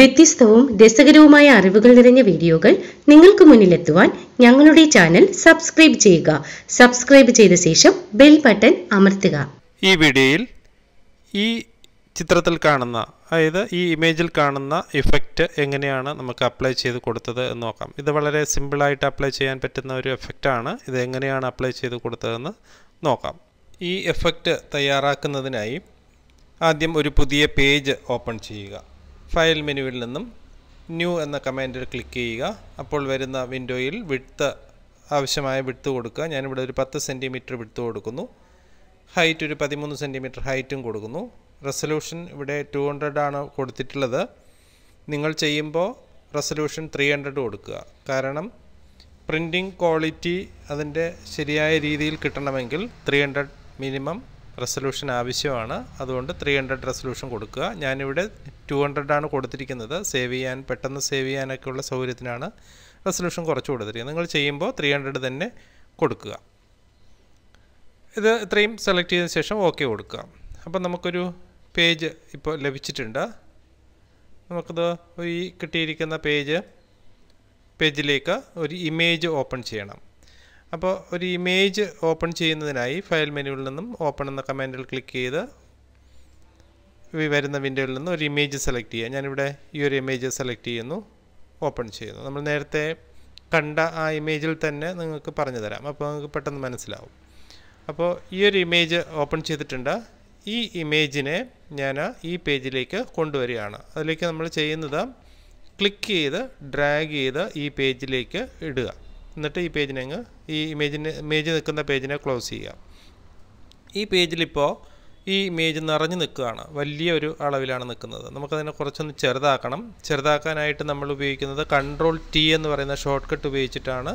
വ്യത്യസ്തവും രസകരവുമായ അറിവുകൾ നിറഞ്ഞ വീഡിയോകൾ നിങ്ങൾക്ക് മുന്നിലെത്തുവാൻ ഞങ്ങളുടെ ചാനൽ സബ്സ്ക്രൈബ് ചെയ്യുക. സബ്സ്ക്രൈബ് ചെയ്ത ശേഷം ബെൽ ബട്ടൺ അമർത്തുക. ഈ വീഡിയോയിൽ ഈ ചിത്രത്തിൽ കാണുന്ന, അതായത് ഈ ഇമേജിൽ കാണുന്ന ഇഫക്റ്റ് എങ്ങനെയാണ് നമുക്ക് അപ്ലൈ ചെയ്ത് കൊടുത്തത് എന്ന് നോക്കാം. ഇത് വളരെ സിമ്പിളായിട്ട് അപ്ലൈ ചെയ്യാൻ പറ്റുന്ന ഒരു എഫക്റ്റാണ്. ഇത് എങ്ങനെയാണ് അപ്ലൈ ചെയ്ത് കൊടുത്തതെന്ന് നോക്കാം. ഈ എഫക്റ്റ് തയ്യാറാക്കുന്നതിനായി ആദ്യം ഒരു പുതിയ പേജ് ഓപ്പൺ ചെയ്യുക. ഫയൽ മെനുവിൽ നിന്നും ന്യൂ എന്ന കമാൻഡിൽ ക്ലിക്ക് ചെയ്യുക. അപ്പോൾ വരുന്ന വിൻഡോയിൽ വിഡ്ത്ത്, ആവശ്യമായ വിഡ്ത്ത് കൊടുക്കുക. ഞാനിവിടെ ഒരു 10 സെൻറ്റിമീറ്റർ വിഡ്ത്ത് കൊടുക്കുന്നു. ഹൈറ്റ് ഒരു 13 സെൻറ്റിമീറ്റർ ഹൈറ്റും കൊടുക്കുന്നു. റെസൊല്യൂഷൻ ഇവിടെ 200 ആണ് കൊടുത്തിട്ടുള്ളത്. നിങ്ങൾ ചെയ്യുമ്പോൾ റെസൊല്യൂഷൻ 300 കൊടുക്കുക. കാരണം പ്രിൻറ്റിംഗ് ക്വാളിറ്റി അതിൻ്റെ ശരിയായ രീതിയിൽ കിട്ടണമെങ്കിൽ 300 മിനിമം റെസൊല്യൂഷൻ ആവശ്യമാണ്. അതുകൊണ്ട് 300 റെസൊല്യൂഷൻ കൊടുക്കുക. ഞാനിവിടെ 200 കൊടുത്തിരിക്കുന്നത്. സേവ് ചെയ്യാൻ, പെട്ടെന്ന് സേവ് ചെയ്യാനൊക്കെയുള്ള സൗകര്യത്തിനാണ് റെസൊല്യൂഷൻ കുറച്ച് കൊടുത്തിരിക്കുന്നത്. നിങ്ങൾ ചെയ്യുമ്പോൾ 300 തന്നെ കൊടുക്കുക. ഇത് ഇത്രയും സെലക്ട് ചെയ്തതിന് ശേഷം ഓക്കെ കൊടുക്കുക. അപ്പോൾ നമുക്കൊരു പേജ് ഇപ്പോൾ ലഭിച്ചിട്ടുണ്ട്. നമുക്കത് ഈ കിട്ടിയിരിക്കുന്ന പേജിലേക്ക് ഒരു ഇമേജ് ഓപ്പൺ ചെയ്യണം. അപ്പോൾ ഒരു ഇമേജ് ഓപ്പൺ ചെയ്യുന്നതിനായി ഫയൽ മെനുവിൽ നിന്നും ഓപ്പൺ എന്ന കമാൻഡിൽ ക്ലിക്ക് ചെയ്ത് വരുന്ന വിൻഡോയിൽ നിന്ന് ഒരു ഇമേജ് സെലക്ട് ചെയ്യുക. ഞാനിവിടെ ഈ ഒരു ഇമേജ് സെലക്ട് ചെയ്യുന്നു, ഓപ്പൺ ചെയ്യുന്നു. നമ്മൾ നേരത്തെ കണ്ട ആ ഇമേജിൽ തന്നെ നിങ്ങൾക്ക് പറഞ്ഞു തരാം, അപ്പോൾ നിങ്ങൾക്ക് പെട്ടെന്ന് മനസ്സിലാവും. അപ്പോൾ ഈ ഒരു ഇമേജ് ഓപ്പൺ ചെയ്തിട്ടുണ്ട്. ഈ ഇമേജിനെ ഞാൻ ഈ പേജിലേക്ക് കൊണ്ടുവരികയാണ്. അതിലേക്ക് നമ്മൾ ചെയ്യുന്നത് ക്ലിക്ക് ചെയ്ത് ഡ്രാഗ് ചെയ്ത് ഈ പേജിലേക്ക് ഇടുക. എന്നിട്ട് ഈ പേജിനങ്ങ് ഇമേജ് നിൽക്കുന്ന പേജിനെ ക്ലോസ് ചെയ്യുക. ഈ പേജിലിപ്പോൾ ഈ ഇമേജ് നിറഞ്ഞു നിൽക്കുകയാണ്, വലിയൊരു അളവിലാണ് നിൽക്കുന്നത്. നമുക്കതിനെ കുറച്ചൊന്ന് ചെറുതാക്കണം. ചെറുതാക്കാനായിട്ട് നമ്മൾ ഉപയോഗിക്കുന്നത് Ctrl+T എന്ന് പറയുന്ന ഷോർട്ട് കട്ട് ഉപയോഗിച്ചിട്ടാണ്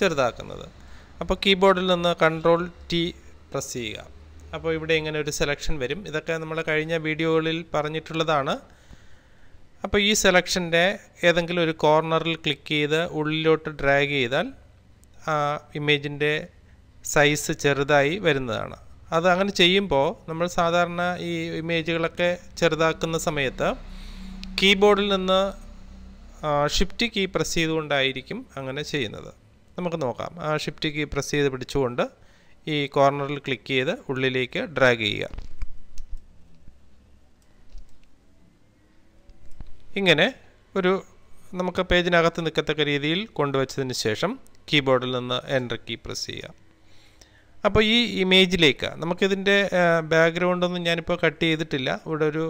ചെറുതാക്കുന്നത്. അപ്പോൾ കീബോർഡിൽ നിന്ന് Ctrl+T പ്രസ് ചെയ്യുക. അപ്പോൾ ഇവിടെ ഇങ്ങനെ ഒരു സെലക്ഷൻ വരും. ഇതൊക്കെ നമ്മൾ കഴിഞ്ഞ വീഡിയോകളിൽ പറഞ്ഞിട്ടുള്ളതാണ്. അപ്പോൾ ഈ സെലക്ഷൻ്റെ ഏതെങ്കിലും ഒരു കോർണറിൽ ക്ലിക്ക് ചെയ്ത് ഉള്ളിലോട്ട് ഡ്രാഗ് ചെയ്താൽ ആ ഇമേജിൻ്റെ സൈസ് ചെറുതായി വരുന്നതാണ്. അത് അങ്ങനെ ചെയ്യുമ്പോൾ നമ്മൾ സാധാരണ ഈ ഇമേജുകളൊക്കെ ചെറുതാക്കുന്ന സമയത്ത് കീബോർഡിൽ നിന്ന് ഷിഫ്റ്റ് കീ പ്രസ് ചെയ്തുകൊണ്ടായിരിക്കും അങ്ങനെ ചെയ്യുന്നത്. നമുക്ക് നോക്കാം. ആ ഷിഫ്റ്റ് കീ പ്രസ് ചെയ്ത് പിടിച്ചുകൊണ്ട് ഈ കോർണറിൽ ക്ലിക്ക് ചെയ്ത് ഉള്ളിലേക്ക് ഡ്രാഗ് ചെയ്യുക. ഇങ്ങനെ ഒരു നമുക്ക് പേജിനകത്ത് നിൽക്കത്തക്ക രീതിയിൽ കൊണ്ടുവച്ചതിന് ശേഷം കീബോർഡിൽ നിന്ന് എൻ്റർ കീ പ്രസ് ചെയ്യുക. അപ്പോൾ ഈ ഇമേജിലേക്ക് നമുക്കിതിൻ്റെ ബാക്ക്ഗ്രൗണ്ടൊന്നും ഞാനിപ്പോൾ കട്ട് ചെയ്തിട്ടില്ല. ഇവിടെ ഒരു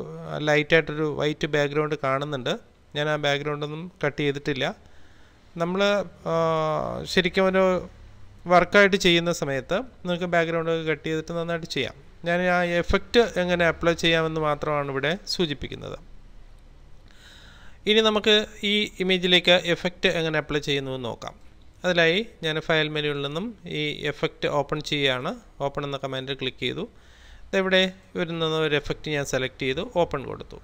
ലൈറ്റായിട്ടൊരു വൈറ്റ് ബാക്ക്ഗ്രൗണ്ട് കാണുന്നുണ്ട്. ഞാൻ ആ ബാക്ക്ഗ്രൗണ്ടൊന്നും കട്ട് ചെയ്തിട്ടില്ല. നമ്മൾ ശരിക്കും ഒരു വർക്കായിട്ട് ചെയ്യുന്ന സമയത്ത് നിങ്ങൾക്ക് ബാക്ക്ഗ്രൗണ്ടൊക്കെ കട്ട് ചെയ്തിട്ട് നന്നായിട്ട് ചെയ്യാം. ഞാൻ ആ എഫക്റ്റ് എങ്ങനെ അപ്ലൈ ചെയ്യാമെന്ന് മാത്രമാണ് ഇവിടെ സൂചിപ്പിക്കുന്നത്. ഇനി നമുക്ക് ഈ ഇമേജിലേക്ക് എഫക്റ്റ് എങ്ങനെ അപ്ലൈ ചെയ്യുന്നുവെന്ന് നോക്കാം. അതിനായി ഞാൻ ഫയൽ മെനുവിൽ നിന്നും ഈ എഫക്റ്റ് ഓപ്പൺ ചെയ്യുകയാണ്. ഓപ്പൺ എന്ന കമാൻഡിൽ ക്ലിക്ക് ചെയ്തു. ഇവിടെ വരുന്ന ഒരു എഫക്റ്റ് ഞാൻ സെലക്ട് ചെയ്തു, ഓപ്പൺ കൊടുത്തു.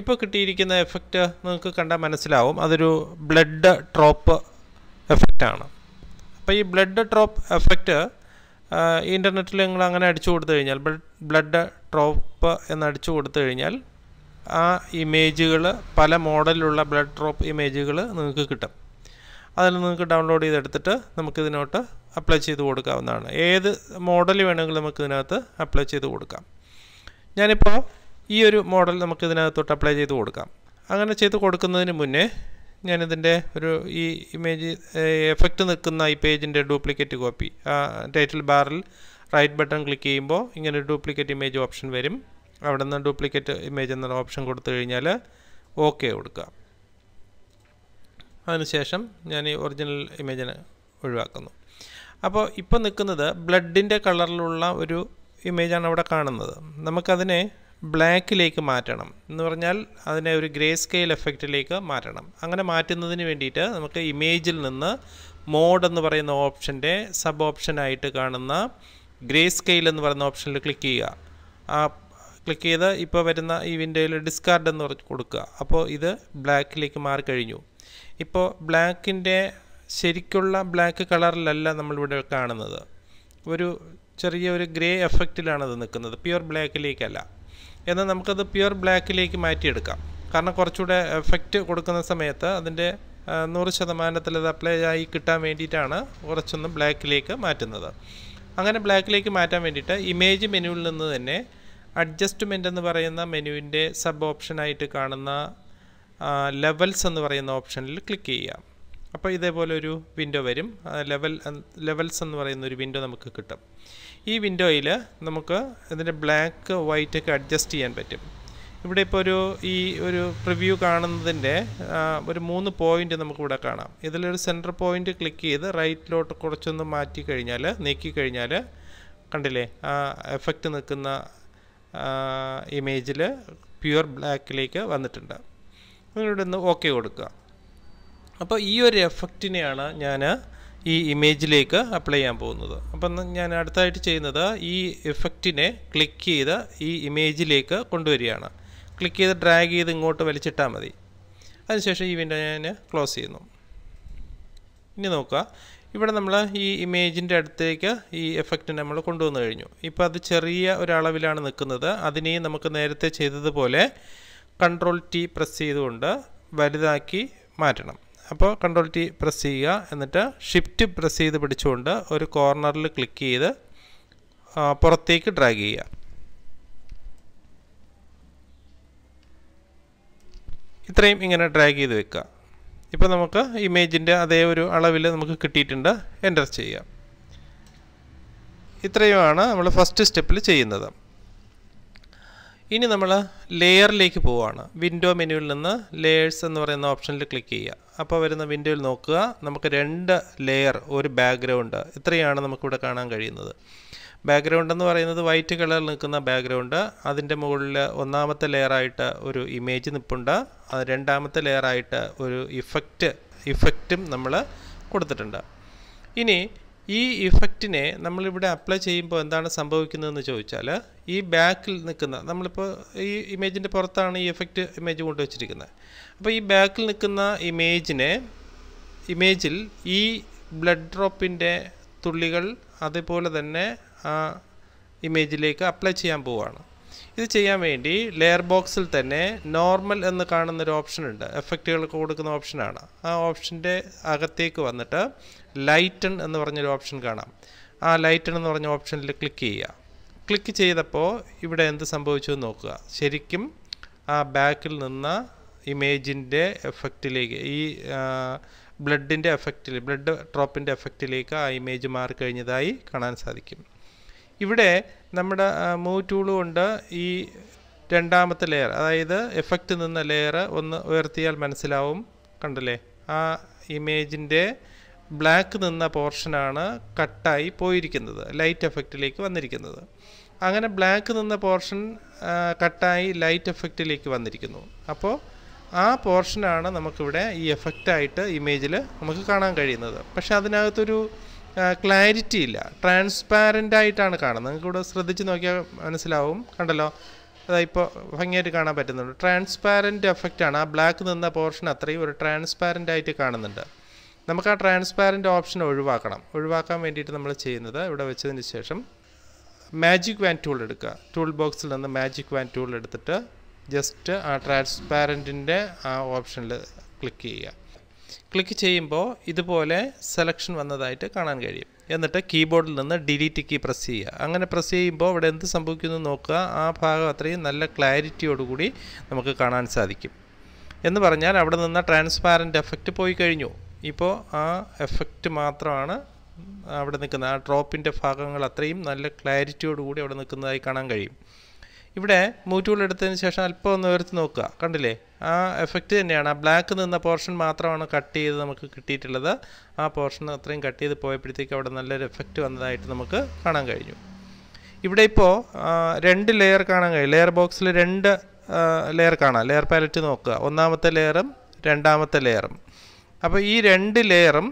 ഇപ്പോൾ കിട്ടിയിരിക്കുന്ന എഫക്റ്റ് നിങ്ങൾക്ക് കണ്ടാൽ മനസ്സിലാവും. അതൊരു ബ്ലഡ് ഡ്രോപ്പ് എഫക്റ്റാണ്. അപ്പോൾ ഈ ബ്ലഡ് ഡ്രോപ്പ് എഫക്റ്റ് ഇൻ്റർനെറ്റിൽ നിങ്ങൾ അങ്ങനെ അടിച്ചു കൊടുത്തു കഴിഞ്ഞാൽ, ബ്ലഡ് ഡ്രോപ്പ് എന്നടിച്ചു കൊടുത്തു കഴിഞ്ഞാൽ ആ ഇമേജുകൾ, പല മോഡലിലുള്ള ബ്ലഡ് ഡ്രോപ്പ് ഇമേജുകൾ നിങ്ങൾക്ക് കിട്ടും. അതിൽ നിങ്ങൾക്ക് ഡൗൺലോഡ് ചെയ്തെടുത്തിട്ട് നമുക്കിതിനോട്ട് അപ്ലൈ ചെയ്ത് കൊടുക്കാവുന്നതാണ്. ഏത് മോഡൽ വേണമെങ്കിലും നമുക്കിതിനകത്ത് അപ്ലൈ ചെയ്ത് കൊടുക്കാം. ഞാനിപ്പോൾ ഈ ഒരു മോഡൽ നമുക്കിതിനകത്തോട്ട് അപ്ലൈ ചെയ്ത് കൊടുക്കാം. അങ്ങനെ ചെയ്ത് കൊടുക്കുന്നതിന് മുന്നേ ഞാനിതിൻ്റെ ഒരു ഈ ഇമേജ് എഫക്റ്റ് നിൽക്കുന്ന ഈ പേജിൻ്റെ ഡ്യൂപ്ലിക്കേറ്റ് കോപ്പി, ടൈറ്റിൽ ബാറിൽ റൈറ്റ് ബട്ടൺ ക്ലിക്ക് ചെയ്യുമ്പോൾ ഇങ്ങനെ ഡ്യൂപ്ലിക്കേറ്റ് ഇമേജ് ഓപ്ഷൻ വരും. അവിടെ നിന്ന് ഡ്യൂപ്ലിക്കേറ്റ് ഇമേജ് എന്ന ഓപ്ഷൻ കൊടുത്തു കഴിഞ്ഞാൽ ഓക്കെ കൊടുക്കുക. അതിനുശേഷം ഞാൻ ഈ ഒറിജിനൽ ഇമേജിനെ ഒഴിവാക്കുന്നു. അപ്പോൾ ഇപ്പോൾ നിൽക്കുന്നത് ബ്ലഡിൻ്റെ കളറിലുള്ള ഒരു ഇമേജാണ് അവിടെ കാണുന്നത്. നമുക്കതിനെ ബ്ലാക്കിലേക്ക് മാറ്റണം എന്ന് പറഞ്ഞാൽ അതിനെ ഒരു ഗ്രേ സ്കെയിൽ എഫക്റ്റിലേക്ക് മാറ്റണം. അങ്ങനെ മാറ്റുന്നതിന് വേണ്ടിയിട്ട് നമുക്ക് ഇമേജിൽ നിന്ന് മോഡ് എന്ന് പറയുന്ന ഓപ്ഷൻ്റെ സബ് ഓപ്ഷനായിട്ട് കാണുന്ന ഗ്രേ സ്കെയിൽ എന്ന് പറയുന്ന ഓപ്ഷനിൽ ക്ലിക്ക് ചെയ്യുക. ആ ക്ലിക്ക് ചെയ്ത് ഇപ്പോൾ വരുന്ന ഈ വിൻഡോയിൽ ഡിസ്കാർഡ് എന്ന് പറഞ്ഞ് കൊടുക്കുക. അപ്പോൾ ഇത് ബ്ലാക്കിലേക്ക് മാറിക്കഴിഞ്ഞു. ഇപ്പോൾ ബ്ലാക്കിൻ്റെ ശരിക്കുള്ള ബ്ലാക്ക് കളറിലല്ല നമ്മളിവിടെ കാണുന്നത്. ഒരു ചെറിയൊരു ഗ്രേ എഫക്റ്റിലാണത് നിൽക്കുന്നത്, പ്യുവർ ബ്ലാക്കിലേക്കല്ല. എന്നാൽ നമുക്കത് പ്യുവർ ബ്ലാക്കിലേക്ക് മാറ്റിയെടുക്കാം. കാരണം കുറച്ചുകൂടെ എഫക്റ്റ് കൊടുക്കുന്ന സമയത്ത് അതിൻ്റെ 100% അത് അപ്ലൈ ആയി കിട്ടാൻ വേണ്ടിയിട്ടാണ് കുറച്ചൊന്ന് ബ്ലാക്കിലേക്ക് മാറ്റുന്നത്. അങ്ങനെ ബ്ലാക്കിലേക്ക് മാറ്റാൻ വേണ്ടിയിട്ട് ഇമേജ് മെനുവിൽ നിന്ന് തന്നെ അഡ്ജസ്റ്റ്മെൻ്റ് എന്ന് പറയുന്ന മെനുവിൻ്റെ സബ് ഓപ്ഷനായിട്ട് കാണുന്ന ലെവൽസ് എന്ന് പറയുന്ന ഓപ്ഷനിൽ ക്ലിക്ക് ചെയ്യാം. അപ്പോൾ ഇതേപോലൊരു വിൻഡോ വരും. ലെവൽസ് എന്ന് പറയുന്ന ഒരു വിൻഡോ നമുക്ക് കിട്ടും. ഈ വിൻഡോയിൽ നമുക്ക് ഇതിൻ്റെ ബ്ലാക്ക് വൈറ്റ് ഒക്കെ അഡ്ജസ്റ്റ് ചെയ്യാൻ പറ്റും. ഇവിടെ ഇപ്പോൾ ഈ ഒരു പ്രിവ്യൂ കാണുന്നതിൻ്റെ ഒരു 3 പോയിൻ്റ് നമുക്കിവിടെ കാണാം. ഇതിലൊരു സെൻറ്റർ പോയിൻ്റ് ക്ലിക്ക് ചെയ്ത് റൈറ്റിലോട്ട് കുറച്ചൊന്ന് നീക്കി കഴിഞ്ഞാൽ കണ്ടില്ലേ, ആ എഫക്റ്റ് നിൽക്കുന്ന ഇമേജിൽ പ്യുവർ ബ്ലാക്കിലേക്ക് വന്നിട്ടുണ്ട്. ഇവിടെ ഒന്ന് ഓക്കെ കൊടുക്കുക. അപ്പോൾ ഈ ഒരു എഫക്റ്റിനെയാണ് ഞാൻ ഈ ഇമേജിലേക്ക് അപ്ലൈ ചെയ്യാൻ പോകുന്നത്. അപ്പം ഞാൻ അടുത്തായിട്ട് ചെയ്യുന്നത് ഈ എഫക്റ്റിനെ ക്ലിക്ക് ചെയ്ത് ഈ ഇമേജിലേക്ക് കൊണ്ടുവരികയാണ്. ക്ലിക്ക് ചെയ്ത് ഡ്രാഗ് ചെയ്ത് ഇങ്ങോട്ട് വലിച്ചിട്ടാൽ മതി. അതിനുശേഷം ഈ വിൻഡോ ഞാൻ ക്ലോസ് ചെയ്യുന്നു. ഇനി നോക്കുക, ഇവിടെ നമ്മൾ ഈ ഇമേജിൻ്റെ അടുത്തേക്ക് ഈ എഫക്റ്റിനെ നമ്മൾ കൊണ്ടുവന്നു കഴിഞ്ഞു. ഇപ്പോൾ അത് ചെറിയ ഒരളവിലാണ് നിൽക്കുന്നത്. അതിനെയും നമുക്ക് നേരത്തെ ചെയ്തതുപോലെ Ctrl+T പ്രസ് ചെയ്തുകൊണ്ട് വലുതാക്കി മാറ്റണം. അപ്പോൾ Ctrl+T പ്രസ് ചെയ്യുക, എന്നിട്ട് ഷിഫ്റ്റ് പ്രസ് ചെയ്ത് പിടിച്ചുകൊണ്ട് ഒരു കോർണറിൽ ക്ലിക്ക് ചെയ്ത് പുറത്തേക്ക് ഡ്രാഗ് ചെയ്യുക. ഇത്രയും ഇങ്ങനെ ഡ്രാഗ് ചെയ്ത് വെക്കുക. ഇപ്പോൾ നമുക്ക് ഇമേജിൻ്റെ അതേ ഒരു അളവിൽ നമുക്ക് കിട്ടിയിട്ടുണ്ട്. എൻ്റർ ചെയ്യുക. ഇത്രയുമാണ് നമ്മൾ ഫസ്റ്റ് സ്റ്റെപ്പിൽ ചെയ്യുന്നത്. ഇനി നമ്മൾ ലെയറിലേക്ക് പോവുകയാണ്. വിൻഡോ മെനുവിൽ നിന്ന് ലെയേഴ്സ് എന്ന് പറയുന്ന ഓപ്ഷനിൽ ക്ലിക്ക് ചെയ്യുക. അപ്പോൾ വരുന്ന വിൻഡോയിൽ നോക്കുക, നമുക്ക് 2 ലെയർ, ഒരു ബാക്ക്ഗ്രൗണ്ട്, ഇത്രയാണ് നമുക്കിവിടെ കാണാൻ കഴിയുന്നത്. ബാക്ക്ഗ്രൗണ്ട് എന്ന് പറയുന്നത് വൈറ്റ് കളറിൽ നിൽക്കുന്ന ബാക്ക്ഗ്രൗണ്ട്, അതിൻ്റെ മുകളിൽ 1ാമത്തെ ലെയറായിട്ട് ഒരു ഇമേജ് നിൽപ്പുണ്ട്. അത് 2ാമത്തെ ലെയറായിട്ട് ഒരു ഇഫക്റ്റും നമ്മൾ കൊടുത്തിട്ടുണ്ട്. ഇനി ഈ ഇഫക്റ്റിനെ നമ്മളിവിടെ അപ്ലൈ ചെയ്യുമ്പോൾ എന്താണ് സംഭവിക്കുന്നതെന്ന് ചോദിച്ചാൽ, ഈ ബാക്കിൽ നിൽക്കുന്ന, നമ്മളിപ്പോൾ ഈ ഇമേജിൻ്റെ പുറത്താണ് ഈ ഇഫക്റ്റ് ഇമേജ് കൊണ്ടുവച്ചിരിക്കുന്നത്. അപ്പോൾ ഈ ബാക്കിൽ നിൽക്കുന്ന ഇമേജിൽ ഈ ബ്ലഡ് ഡ്രോപ്പിൻ്റെ തുള്ളികൾ അതുപോലെ തന്നെ ആ ഇമേജിലേക്ക് അപ്ലൈ ചെയ്യാൻ പോവുകയാണ്. ഇത് ചെയ്യാൻ വേണ്ടി ലെയർ ബോക്സിൽ തന്നെ നോർമൽ എന്ന് കാണുന്നൊരു ഓപ്ഷനുണ്ട്, എഫക്റ്റുകൾക്ക് കൊടുക്കുന്ന ഓപ്ഷനാണ്. ആ ഓപ്ഷൻ്റെ അകത്തേക്ക് വന്നിട്ട് ലൈറ്റൺ എന്ന് പറഞ്ഞൊരു ഓപ്ഷൻ കാണാം. ആ ലൈറ്റൺ എന്ന് പറഞ്ഞ ഓപ്ഷനിൽ ക്ലിക്ക് ചെയ്യുക. ക്ലിക്ക് ചെയ്തപ്പോൾ ഇവിടെ എന്ത് സംഭവിച്ചു എന്ന് നോക്കുക. ശരിക്കും ആ ബാക്കിൽ നിന്ന ഇമേജിൻ്റെ എഫക്റ്റിലേക്ക്, ഈ ബ്ലഡ് ഡ്രോപ്പിൻ്റെ എഫക്റ്റിലേക്ക് ആ ഇമേജ് മാറിക്കഴിഞ്ഞതായി കാണാൻ സാധിക്കും. ഇവിടെ നമ്മുടെ മൂവ് ടൂൾ കൊണ്ട് ഈ 2ാമത്തെ ലെയർ, അതായത് എഫക്റ്റ് നിന്ന ലെയർ ഒന്ന് ഉയർത്തിയാൽ മനസ്സിലാവും. കണ്ടല്ലേ, ആ ഇമേജിൻ്റെ ബ്ലാക്ക് നിന്ന പോർഷനാണ് കട്ടായി പോയിരിക്കുന്നത്, ലൈറ്റ് എഫക്റ്റിലേക്ക് വന്നിരിക്കുന്നത്. അങ്ങനെ ബ്ലാക്ക് നിന്ന പോർഷൻ കട്ടായി ലൈറ്റ് എഫക്റ്റിലേക്ക് വന്നിരിക്കുന്നു. അപ്പോൾ ആ പോർഷനാണ് നമുക്കിവിടെ ഈ എഫക്റ്റായിട്ട് ഇമേജിൽ നമുക്ക് കാണാൻ കഴിയുന്നത്. പക്ഷെ അതിനകത്തൊരു ക്ലാരിറ്റി ഇല്ല, ട്രാൻസ്പാരൻ്റ് ആയിട്ടാണ് കാണുന്നത്. നിങ്ങൾക്കിവിടെ ശ്രദ്ധിച്ച് നോക്കിയാൽ മനസ്സിലാവും. കണ്ടല്ലോ, അതായിപ്പോൾ ഭംഗിയായിട്ട് കാണാൻ പറ്റുന്നുണ്ട്. ട്രാൻസ്പാരൻ്റ് എഫക്റ്റാണ്. ആ ബ്ലാക്ക് നിന്ന പോർഷൻ അത്രയും ഒരു ട്രാൻസ്പാരൻ്റ് ആയിട്ട് കാണുന്നുണ്ട്. നമുക്ക് ആ ട്രാൻസ്പാരൻ്റ് ഓപ്ഷൻ ഒഴിവാക്കണം. ഒഴിവാക്കാൻ വേണ്ടിയിട്ട് നമ്മൾ ചെയ്യുന്നത്, ഇവിടെ വെച്ചതിന് ശേഷം മാജിക് വാൻ ടൂൾ എടുക്കുക. ടൂൾ ബോക്സിൽ നിന്ന് മാജിക് വാൻ ടൂൾ എടുത്തിട്ട് ജസ്റ്റ് ആ ട്രാൻസ്പാരൻറ്റിൻ്റെ ആ ഓപ്ഷനിൽ ക്ലിക്ക് ചെയ്യുക. ക്ലിക്ക് ചെയ്യുമ്പോൾ ഇതുപോലെ സെലക്ഷൻ വന്നതായിട്ട് കാണാൻ കഴിയും. എന്നിട്ട് കീബോർഡിൽ നിന്ന് ഡിലീറ്റ് കീ പ്രസ് ചെയ്യുക. അങ്ങനെ പ്രസ് ചെയ്യുമ്പോൾ ഇവിടെ എന്ത് സംഭവിക്കുന്നു നോക്കുക. ആ ഭാഗം അത്രയും നല്ല ക്ലാരിറ്റിയോടുകൂടി നമുക്ക് കാണാൻ സാധിക്കും. എന്ന് പറഞ്ഞാൽ അവിടെ നിന്ന് ട്രാൻസ്പാരൻ്റ് എഫക്റ്റ് പോയി കഴിഞ്ഞു. ഇപ്പോൾ ആ എഫക്റ്റ് മാത്രമാണ് അവിടെ നിൽക്കുന്നത്. ആ ഡ്രോപ്പിൻ്റെ ഭാഗങ്ങൾ അത്രയും നല്ല ക്ലാരിറ്റിയോടുകൂടി അവിടെ നിൽക്കുന്നതായി കാണാൻ കഴിയും. ഇവിടെ മൂറ്റൂൾ എടുത്തതിന് ശേഷം അല്പം ഒന്ന് ഉയർത്തി നോക്കുക. കണ്ടില്ലേ, ആ എഫക്റ്റ് തന്നെയാണ്. ആ ബ്ലാക്ക് നിന്ന പോർഷൻ മാത്രമാണ് കട്ട് ചെയ്ത് നമുക്ക് കിട്ടിയിട്ടുള്ളത്. ആ പോർഷൻ അത്രയും കട്ട് ചെയ്ത് പോയപ്പോഴത്തേക്ക് അവിടെ നല്ലൊരു എഫക്റ്റ് വന്നതായിട്ട് നമുക്ക് കാണാൻ കഴിഞ്ഞു. ഇവിടെ ഇപ്പോൾ 2 ലെയർ കാണാൻ കഴിയും. ലെയർ ബോക്സിൽ 2 ലെയർ കാണാം. ലെയർ പാലറ്റ് നോക്കുക. 1ാമത്തെ ലെയറും 2ാമത്തെ ലെയറും. അപ്പോൾ ഈ 2 ലെയറും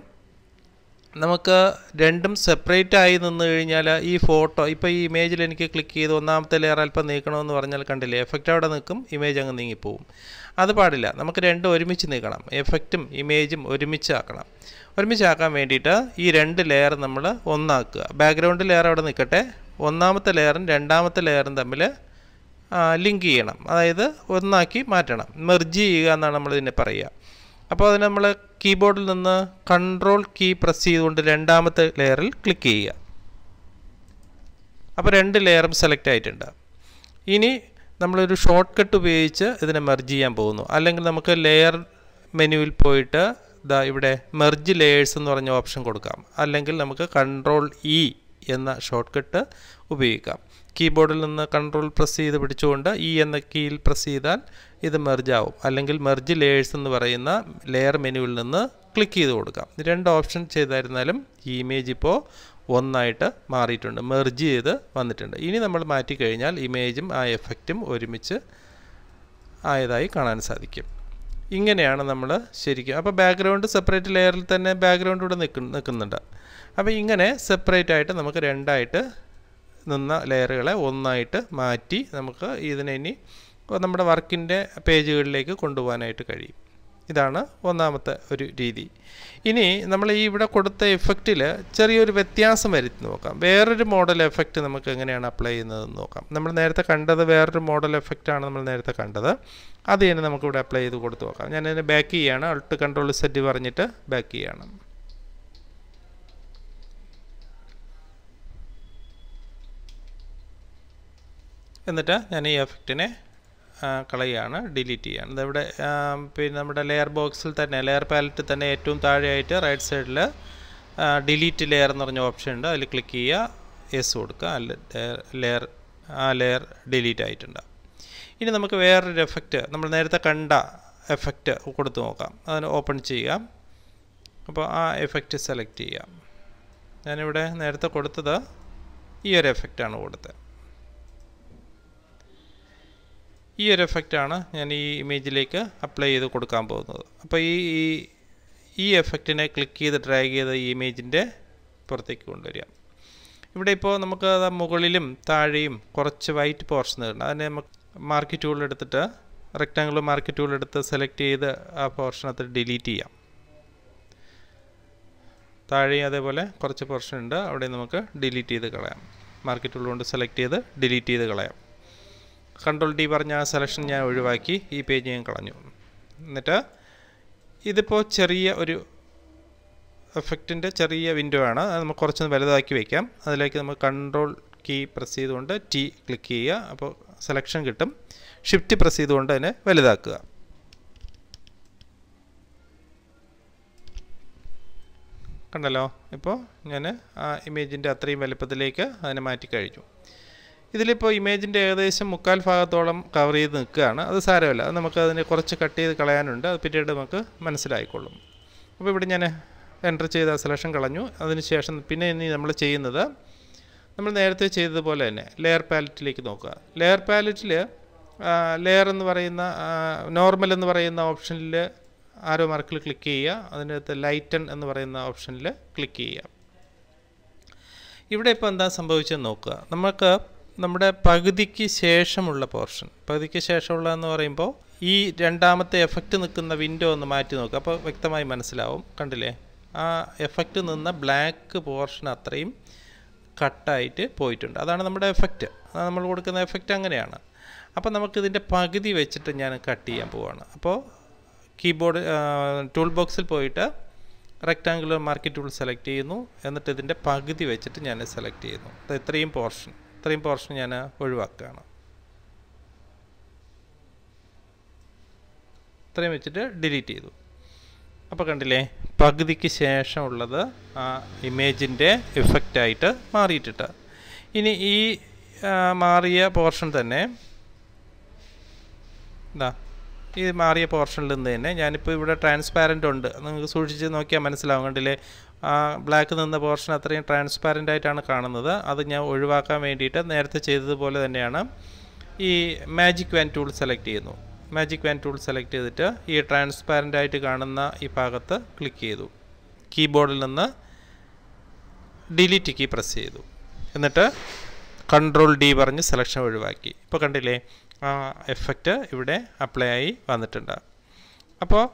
നമുക്ക് രണ്ടും സെപ്പറേറ്റ് ആയി നിന്ന് കഴിഞ്ഞാൽ ഈ ഫോട്ടോ, ഇപ്പോൾ ഈ ഇമേജിൽ എനിക്ക് ക്ലിക്ക് ചെയ്ത് 1ാമത്തെ ലെയർ അല്പം നീക്കണമെന്ന് പറഞ്ഞാൽ കണ്ടില്ലേ, എഫക്റ്റ് അവിടെ നിൽക്കും, ഇമേജ് അങ്ങ് നീങ്ങിപ്പോവും. അത് പാടില്ല. നമുക്ക് രണ്ടും ഒരുമിച്ച് നീക്കണം. എഫക്റ്റും ഇമേജും ഒരുമിച്ചാക്കണം. ഒരുമിച്ചാക്കാൻ വേണ്ടിയിട്ട് ഈ 2 ലെയർ നമ്മൾ ഒന്നാക്കുക. ബാക്ക്ഗ്രൗണ്ട് ലെയർ അവിടെ നിൽക്കട്ടെ. 1ാമത്തെ ലെയറും 2ാമത്തെ ലെയറും തമ്മിൽ ലിങ്ക് ചെയ്യണം അതായത് ഒന്നാക്കി മാറ്റണം മെർജ് ചെയ്യുക എന്നാണ് നമ്മൾ ഇതിനെ പറയുക അപ്പോൾ അതിനെ നമ്മൾ കീബോർഡിൽ നിന്ന് കൺട്രോൾ കീ പ്രസ് ചെയ്തുകൊണ്ട് രണ്ടാമത്തെ ലെയറിൽ ക്ലിക്ക് ചെയ്യുക അപ്പോൾ രണ്ട് ലെയറും സെലക്ട് ആയിട്ടുണ്ട് ഇനി നമ്മൾ ഒരു ഷോർട്ട്കട്ട് ഉപയോഗിച്ച് ഇതിനെ മെർജ് ചെയ്യാൻ പോകുന്നു അല്ലെങ്കിൽ നമുക്ക് ലെയർ മെനുവിൽ പോയിട്ട് ദാ ഇവിടെ മെർജ് ലെയേഴ്സ് എന്ന് പറഞ്ഞ ഓപ്ഷൻ കൊടുക്കാം അല്ലെങ്കിൽ നമുക്ക് കൺട്രോൾ ഇ എന്ന ഷോർട്ട്കട്ട് ഉപയോഗിക്കാം കീബോർഡിൽ നിന്ന് കൺട്രോൾ പ്രസ് ചെയ്ത് പിടിച്ചുകൊണ്ട് ഇ എന്ന കീയിൽ പ്രസ് ചെയ്താൽ ഇത് മെർജ് ആവും അല്ലെങ്കിൽ മെർജ് ലെയേഴ്സ് എന്ന് പറയുന്ന ലെയർ മെനുവിൽ നിന്ന് ക്ലിക്ക് ചെയ്ത് കൊടുക്കാം രണ്ട് ഓപ്ഷൻ ചെയ്തായിരുന്നാലും ഈ ഇമേജ് ഇപ്പോൾ ഒന്നായിട്ട് മാറിയിട്ടുണ്ട് മെർജ് ചെയ്ത് വന്നിട്ടുണ്ട് ഇനി നമ്മൾ മാറ്റി കഴിഞ്ഞാൽ ഇമേജും ആ എഫക്റ്റും ഒരുമിച്ച് ആയതായി കാണാൻ സാധിക്കും ഇങ്ങനെയാണ് നമ്മൾ ശരിക്കും അപ്പോൾ ബാക്ക്ഗ്രൗണ്ട് സെപ്പറേറ്റ് ലെയറിൽ തന്നെ ബാക്ക്ഗ്രൗണ്ട് ഇവിടെ നിൽക്കുന്നുണ്ട് അപ്പോൾ ഇങ്ങനെ സെപ്പറേറ്റ് ആയിട്ട് നമുക്ക് രണ്ടായിട്ട് നിന്ന ലെയറുകളെ ഒന്നായിട്ട് മാറ്റി നമുക്ക് ഇതിനെ ഇനി നമ്മുടെ വർക്കിൻ്റെ പേജുകളിലേക്ക് കൊണ്ടുപോകാനായിട്ട് കഴിയും ഇതാണ് ഒന്നാമത്തെ ഒരു രീതി ഇനി നമ്മൾ ഈ ഇവിടെ കൊടുത്ത എഫക്റ്റിൽ ചെറിയൊരു വ്യത്യാസം വരുത്തി നോക്കാം വേറൊരു മോഡൽ എഫക്റ്റ് നമുക്ക് എങ്ങനെയാണ് അപ്ലൈ ചെയ്യുന്നതെന്ന് നോക്കാം നമ്മൾ നേരത്തെ കണ്ടത് വേറൊരു മോഡൽ എഫക്റ്റാണ് നമ്മൾ നേരത്തെ കണ്ടത് അത് തന്നെ നമുക്കിവിടെ അപ്ലൈ ചെയ്ത് കൊടുത്ത് നോക്കാം ഞാനതിന് ബാക്ക് ചെയ്യാണ് അൾട്ട് കൺട്രോൾ സെറ്റ് പറഞ്ഞിട്ട് ബാക്ക് ചെയ്യാണ് എന്നിട്ട് ഞാൻ ഈ എഫക്റ്റിനെ കളയാണ് ഡിലീറ്റ് ചെയ്യാണ് ഇതിവിടെ പിന്നെ നമ്മുടെ ലെയർ ബോക്സിൽ തന്നെ ലെയർ പാലറ്റിൽ തന്നെ ഏറ്റവും താഴെയായിട്ട് റൈറ്റ് സൈഡിൽ ഡിലീറ്റ് ലെയർ എന്ന് പറഞ്ഞ ഓപ്ഷൻ ഉണ്ട് അതിൽ ക്ലിക്ക് ചെയ്യുക എസ് കൊടുക്കുക ആ ലെയർ ഡിലീറ്റ് ആയിട്ടുണ്ട് ഇനി നമുക്ക് വേറൊരു എഫക്റ്റ് നമ്മൾ നേരത്തെ കണ്ട എഫക്റ്റ് കൊടുത്തു നോക്കാം അതിന് ഓപ്പൺ ചെയ്യാം അപ്പോൾ ആ എഫക്റ്റ് സെലക്ട് ചെയ്യാം ഞാനിവിടെ നേരത്തെ കൊടുത്തത് ഈ ഒരു എഫക്റ്റാണ് കൊടുത്തത് ഈ ഒരു എഫക്റ്റാണ് ഞാൻ ഈ ഇമേജിലേക്ക് അപ്ലൈ ചെയ്ത് കൊടുക്കാൻ പോകുന്നത് അപ്പോൾ ഈ എഫക്റ്റിനെ ക്ലിക്ക് ചെയ്ത് ഡ്രാഗ് ചെയ്ത് ഈ ഇമേജിൻ്റെ പുറത്തേക്ക് കൊണ്ടുവരിക ഇവിടെ ഇപ്പോൾ നമുക്ക് മുകളിലും താഴെയും കുറച്ച് വൈറ്റ് പോർഷൻ ഉണ്ട് അതിനെ നമുക്ക് മാർക്ക് ടൂൾ എടുത്തിട്ട് റെക്റ്റാങ്കിൾ മാർക്ക് ടൂൾ എടുത്ത് സെലക്ട് ചെയ്ത് ആ പോർഷനകത്ത് ഡിലീറ്റ് ചെയ്യാം താഴെയും അതേപോലെ കുറച്ച് പോർഷൻ ഉണ്ട് അവിടെ നമുക്ക് ഡിലീറ്റ് ചെയ്ത് കളയാം മാർക്ക് ടൂൾ കൊണ്ട് സെലക്ട് ചെയ്ത് ഡിലീറ്റ് ചെയ്ത് കളയാം കൺട്രോൾ ഡി പറഞ്ഞ ആ സെലക്ഷൻ ഞാൻ ഒഴിവാക്കി ഈ പേജ് ഞാൻ കളഞ്ഞു എന്നിട്ട് ഇതിപ്പോൾ ചെറിയ ഒരു എഫക്റ്റിൻ്റെ ചെറിയ വിൻഡോ ആണ് അത് നമുക്ക് കുറച്ചൊന്ന് വലുതാക്കി വയ്ക്കാം അതിലേക്ക് നമുക്ക് കൺട്രോൾ കീ പ്രസ് ചെയ്തുകൊണ്ട് ടി ക്ലിക്ക് ചെയ്യുക അപ്പോൾ സെലക്ഷൻ കിട്ടും ഷിഫ്റ്റ് പ്രസ് ചെയ്തുകൊണ്ട് അതിനെ വലുതാക്കുക കണ്ടല്ലോ ഇപ്പോൾ ഞാൻ ആ ഇമേജിൻ്റെ അത്രയും വലുപ്പത്തിലേക്ക് അതിനെ മാറ്റി കഴിഞ്ഞു ഇതിലിപ്പോൾ ഇമേജിൻ്റെ ഏകദേശം മുക്കാൽ ഭാഗത്തോളം കവർ ചെയ്ത് നിൽക്കുകയാണ് അത് സാരമില്ല അത് നമുക്ക് അതിനെ കുറച്ച് കട്ട് ചെയ്ത് കളയാനുണ്ട് അത് പിന്നീട് നമുക്ക് മനസ്സിലായിക്കൊള്ളും അപ്പോൾ ഇവിടെ ഞാൻ എൻ്റർ ചെയ്ത സെലക്ഷൻ കളഞ്ഞു അതിനുശേഷം പിന്നെ ഇനി നമ്മൾ ചെയ്യുന്നത് നമ്മൾ നേരത്തെ ചെയ്തതുപോലെ തന്നെ ലെയർ പാലറ്റിലേക്ക് നോക്കുക ലെയർ പാലറ്റിൽ ലെയർ എന്ന് പറയുന്ന നോർമൽ എന്ന് പറയുന്ന ഓപ്ഷനിൽ ആരോ മാർക്കിൽ ക്ലിക്ക് ചെയ്യുക അതിനകത്ത് ലൈറ്റൺ എന്ന് പറയുന്ന ഓപ്ഷനിൽ ക്ലിക്ക് ചെയ്യുക ഇവിടെ ഇപ്പോൾ എന്താ സംഭവിച്ചതെന്ന് നോക്കുക നമുക്ക് നമ്മുടെ പകുതിക്ക് ശേഷമുള്ള പോർഷൻ പകുതിക്ക് ശേഷമുള്ളതെന്ന് പറയുമ്പോൾ ഈ രണ്ടാമത്തെ എഫക്റ്റ് നിൽക്കുന്ന വിൻഡോ ഒന്ന് മാറ്റി നോക്കുക അപ്പോൾ വ്യക്തമായി മനസ്സിലാവും കണ്ടില്ലേ ആ എഫക്റ്റ് നിന്ന ബ്ലാക്ക് പോർഷൻ അത്രയും കട്ടായിട്ട് പോയിട്ടുണ്ട് അതാണ് നമ്മുടെ എഫക്റ്റ് നമ്മൾ കൊടുക്കുന്ന എഫക്റ്റ് അങ്ങനെയാണ് അപ്പോൾ നമുക്കിതിൻ്റെ പകുതി വെച്ചിട്ട് ഞാൻ കട്ട് ചെയ്യാൻ പോവുകയാണ് അപ്പോൾ കീബോർഡ് ടൂൾ ബോക്സിൽ പോയിട്ട് റെക്റ്റാങ്കുലർ മാർക്ക് ടൂൾ സെലക്ട് ചെയ്യുന്നു എന്നിട്ട് ഇതിൻ്റെ പകുതി വെച്ചിട്ട് ഞാൻ സെലക്ട് ചെയ്യുന്നു അത് ഇത്രയും പോർഷൻ ഞാൻ ഒഴിവാക്കുകയാണ് ഇത്രയും വെച്ചിട്ട് ഡിലീറ്റ് ചെയ്തു അപ്പോൾ കണ്ടില്ലേ പകുതിക്ക് ശേഷമുള്ളത് ആ ഇമേജിൻ്റെ എഫക്റ്റായിട്ട് മാറിയിട്ടിട്ട് ഇനി ഈ മാറിയ പോർഷൻ തന്നെ എന്താ ഈ മാറിയ പോർഷനിൽ നിന്ന് തന്നെ ഞാനിപ്പോൾ ഇവിടെ ട്രാൻസ്പാരൻ്റ് ഉണ്ട് നിങ്ങൾക്ക് സൂക്ഷിച്ച് നോക്കിയാൽ മനസ്സിലാവും കണ്ടില്ലേ ബ്ലാക്ക് നിന്ന പോർഷൻ അത്രയും ട്രാൻസ്പാരൻ്റ് ആയിട്ടാണ് കാണുന്നത് അത് ഞാൻ ഒഴിവാക്കാൻ വേണ്ടിയിട്ട് നേരത്തെ ചെയ്തതുപോലെ തന്നെയാണ് ഈ മാജിക് വാൻ ടൂൾ സെലക്ട് ചെയ്യുന്നു മാജിക് വാൻ ടൂൾ സെലക്ട് ചെയ്തിട്ട് ഈ ട്രാൻസ്പാരൻ്റ് ആയിട്ട് കാണുന്ന ഈ ഭാഗത്ത് ക്ലിക്ക് ചെയ്തു കീബോർഡിൽ നിന്ന് ഡിലീറ്റ് കീ പ്രസ് ചെയ്തു എന്നിട്ട് കൺട്രോൾ ഡി പറഞ്ഞ് സെലക്ഷൻ ഒഴിവാക്കി ഇപ്പോൾ കണ്ടില്ലേ ആ എഫക്റ്റ് ഇവിടെ അപ്ലൈ ആയി വന്നിട്ടുണ്ട് അപ്പോൾ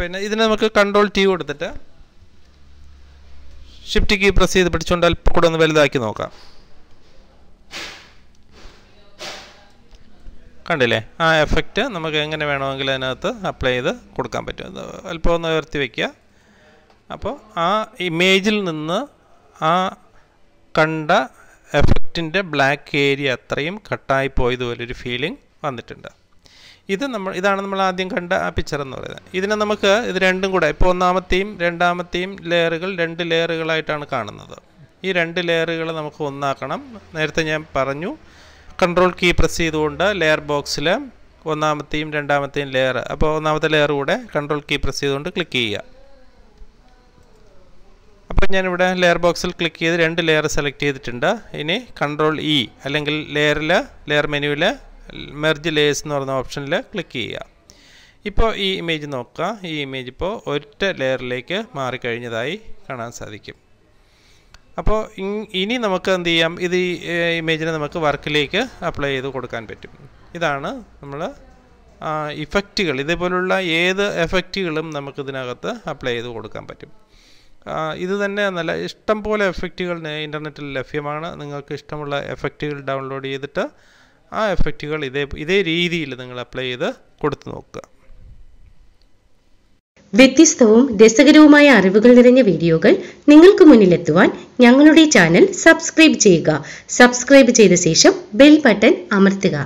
പിന്നെ ഇതിന് നമുക്ക് കൺട്രോൾ ടി കൊടുത്തിട്ട് ഷിഫ്റ്റ് കീ പ്രസ് ചെയ്ത് പിടിച്ചുകൊണ്ട് അല്പം കൂടെ ഒന്ന് വലുതാക്കി നോക്കാം കണ്ടില്ലേ ആ എഫക്റ്റ് നമുക്ക് എങ്ങനെ വേണമെങ്കിൽ അതിനകത്ത് അപ്ലൈ ചെയ്ത് കൊടുക്കാൻ പറ്റും. അല്പം ഒന്ന് ഉയർത്തി വയ്ക്കുക. അപ്പോൾ ആ ഇമേജിൽ നിന്ന് ആ കണ്ട എഫക്റ്റിൻ്റെ ബ്ലാക്ക് ഏരിയ അത്രയും കട്ടായി പോയതുപോലൊരു ഫീലിംഗ് വന്നിട്ടുണ്ട്. ഇതാണ് നമ്മൾ ആദ്യം കണ്ട ആ പിക്ചർ എന്ന് പറയുന്നത്. ഇതിനെ നമുക്ക് ഇത് രണ്ടും കൂടെ ഇപ്പോൾ രണ്ടാമത്തെയും ലെയറുകൾ രണ്ട് ലെയറുകളായിട്ടാണ് കാണുന്നത്. ഈ രണ്ട് ലെയറുകൾ നമുക്ക് ഒന്നാക്കണം. നേരത്തെ ഞാൻ പറഞ്ഞു കൺട്രോൾ കീ പ്രസ് ചെയ്തുകൊണ്ട് ലെയർ ബോക്സിൽ ഒന്നാമത്തെയും രണ്ടാമത്തെയും ലെയർ, അപ്പോൾ ഒന്നാമത്തെ ലെയർ കൂടെ കൺട്രോൾ കീ പ്രസ് ചെയ്തുകൊണ്ട് ക്ലിക്ക് ചെയ്യുക. അപ്പോൾ ഞാനിവിടെ ലെയർ ബോക്സിൽ ക്ലിക്ക് ചെയ്ത് രണ്ട് ലെയർ സെലക്ട് ചെയ്തിട്ടുണ്ട്. ഇനി കൺട്രോൾ ഇ അല്ലെങ്കിൽ ലെയർ മെനുവിൽ മെർജ് ലെയേഴ്സ് എന്ന് പറയുന്ന ഓപ്ഷനിൽ ക്ലിക്ക് ചെയ്യുക. ഇപ്പോൾ ഈ ഇമേജ് നോക്കുക. ഈ ഇമേജ് ഇപ്പോൾ ഒറ്റ ലെയറിലേക്ക് മാറിക്കഴിഞ്ഞതായി കാണാൻ സാധിക്കും. അപ്പോൾ ഇനി നമുക്ക് എന്ത് ചെയ്യാം, ഇത് ഈ ഇമേജിനെ നമുക്ക് വർക്കിലേക്ക് അപ്ലൈ ചെയ്ത് കൊടുക്കാൻ പറ്റും. ഇതാണ് നമ്മൾ ഇഫക്റ്റുകൾ. ഇതേപോലുള്ള ഏത് എഫക്റ്റുകളും നമുക്കിതിനകത്ത് അപ്ലൈ ചെയ്ത് കൊടുക്കാൻ പറ്റും. ഇത് തന്നെ നല്ല ഇഷ്ടം പോലെ എഫക്റ്റുകൾ ഇൻ്റർനെറ്റിൽ ലഭ്യമാണ്. നിങ്ങൾക്ക് ഇഷ്ടമുള്ള എഫക്റ്റുകൾ ഡൗൺലോഡ് ചെയ്തിട്ട് ആ എഫക്റ്റുകൾ ഇതേ രീതിയിൽ നിങ്ങൾ അപ്ലൈ ചെയ്ത് കൊടുത്തു നോക്കുക. വ്യത്യസ്തവും രസകരവുമായ അറിവുകൾ നിറഞ്ഞ വീഡിയോകൾ നിങ്ങൾക്ക് മുന്നിലെത്തുവാൻ ഞങ്ങളുടെ ചാനൽ സബ്സ്ക്രൈബ് ചെയ്യുക. സബ്സ്ക്രൈബ് ചെയ്ത ശേഷം ബെൽ ബട്ടൺ അമർത്തുക.